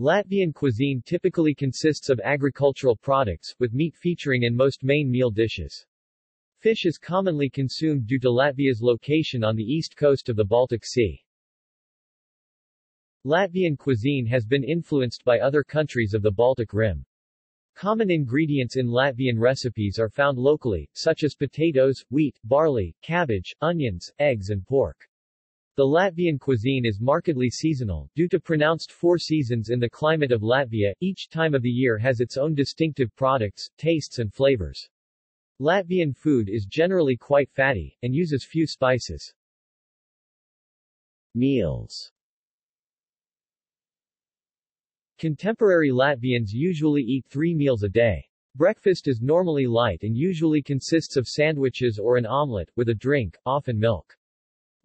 Latvian cuisine typically consists of agricultural products, with meat featuring in most main meal dishes. Fish is commonly consumed due to Latvia's location on the east coast of the Baltic Sea. Latvian cuisine has been influenced by other countries of the Baltic Rim. Common ingredients in Latvian recipes are found locally, such as potatoes, wheat, barley, cabbage, onions, eggs and pork. The Latvian cuisine is markedly seasonal, due to pronounced four seasons in the climate of Latvia. Each time of the year has its own distinctive products, tastes and flavors. Latvian food is generally quite fatty, and uses few spices. Meals. Contemporary Latvians usually eat 3 meals a day. Breakfast is normally light and usually consists of sandwiches or an omelette, with a drink, often milk.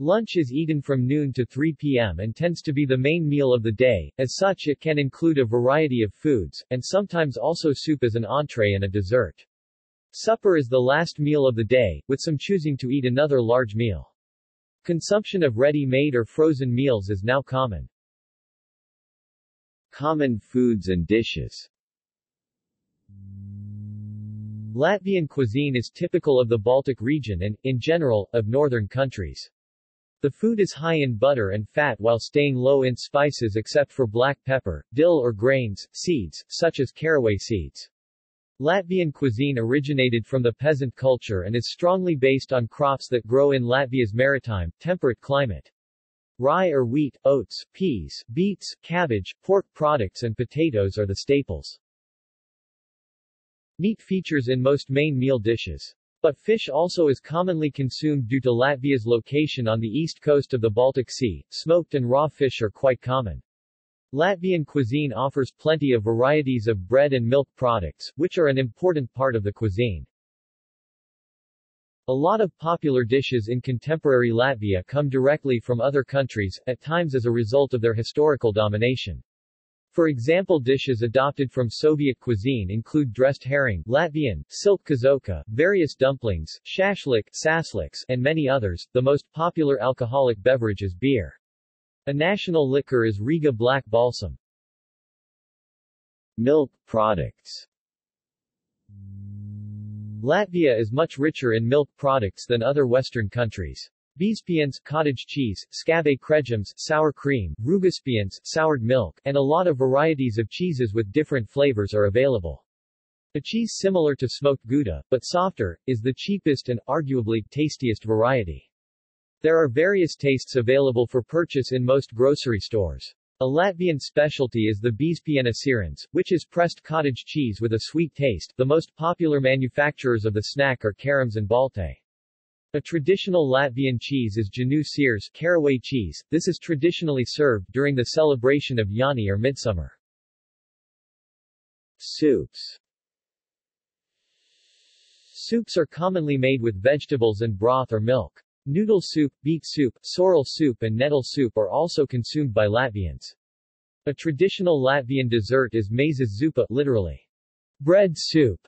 Lunch is eaten from noon to 3 p.m. and tends to be the main meal of the day, as such it can include a variety of foods, and sometimes also soup as an entree and a dessert. Supper is the last meal of the day, with some choosing to eat another large meal. Consumption of ready-made or frozen meals is now common. Common foods and dishes. Latvian cuisine is typical of the Baltic region and, in general, of northern countries. The food is high in butter and fat while staying low in spices except for black pepper, dill or grains, seeds, such as caraway seeds. Latvian cuisine originated from the peasant culture and is strongly based on crops that grow in Latvia's maritime, temperate climate. Rye or wheat, oats, peas, beets, cabbage, pork products and potatoes are the staples. Meat features in most main meal dishes. But fish also is commonly consumed due to Latvia's location on the east coast of the Baltic Sea. Smoked and raw fish are quite common. Latvian cuisine offers plenty of varieties of bread and milk products, which are an important part of the cuisine. A lot of popular dishes in contemporary Latvia come directly from other countries, at times as a result of their historical domination. For example, dishes adopted from Soviet cuisine include dressed herring, Latvian, silk kazoka, various dumplings, shashlik, sasliks, and many others. The most popular alcoholic beverage is beer. A national liquor is Riga black balsam. Milk products. Latvia is much richer in milk products than other Western countries. Biespiens, cottage cheese, skābē krējums, sour cream, rūgaspiens, soured milk, and a lot of varieties of cheeses with different flavors are available. A cheese similar to smoked gouda, but softer, is the cheapest and, arguably, tastiest variety. There are various tastes available for purchase in most grocery stores. A Latvian specialty is the biespiena sirens, which is pressed cottage cheese with a sweet taste. The most popular manufacturers of the snack are Karams and Baltā. A traditional Latvian cheese is Jāņu siers, caraway cheese. This is traditionally served during the celebration of Jāni or Midsummer. Soups. Soups are commonly made with vegetables and broth or milk. Noodle soup, beet soup, sorrel soup and nettle soup are also consumed by Latvians. A traditional Latvian dessert is maizes zupa, literally, bread soup,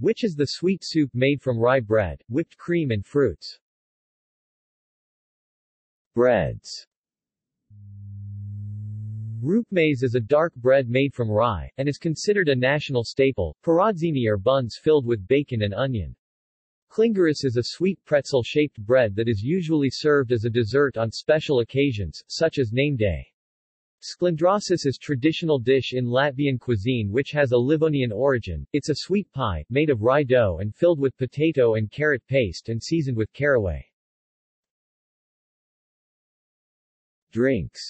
which is the sweet soup made from rye bread, whipped cream and fruits. Breads. Rupmaize is a dark bread made from rye, and is considered a national staple. Parādzini are buns filled with bacon and onion. Klingeris is a sweet pretzel-shaped bread that is usually served as a dessert on special occasions, such as name day. Sklindrāsis is traditional dish in Latvian cuisine which has a Livonian origin. It's a sweet pie, made of rye dough and filled with potato and carrot paste and seasoned with caraway. Drinks.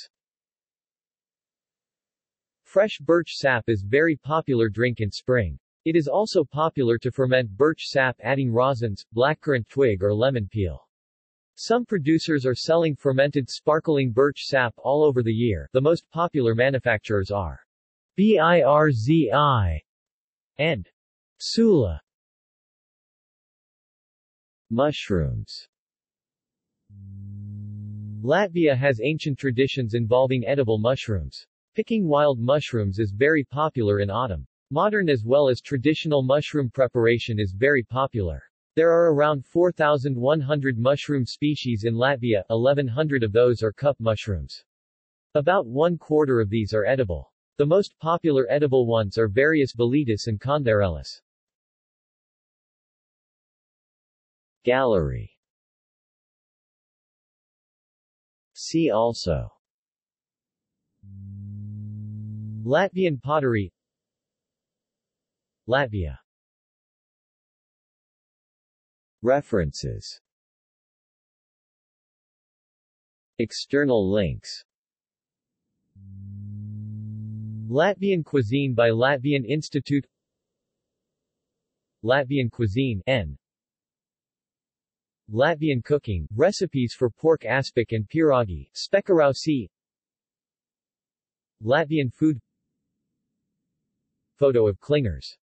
Fresh birch sap is very popular drink in spring. It is also popular to ferment birch sap adding rosins, blackcurrant twig or lemon peel. Some producers are selling fermented sparkling birch sap all over the year. The most popular manufacturers are Birzi and Sula. Mushrooms. Latvia has ancient traditions involving edible mushrooms. Picking wild mushrooms is very popular in autumn. Modern as well as traditional mushroom preparation is very popular. There are around 4,100 mushroom species in Latvia, 1,100 of those are cup mushrooms. About 1/4 of these are edible. The most popular edible ones are various boletus and condorellis. Gallery. See also: Latvian pottery, Latvia. References. External links. Latvian cuisine by Latvian Institute. Latvian cuisine N. Latvian cooking, recipes for pork aspic and pierogi, spekarausi. Latvian food. Photo of clingers.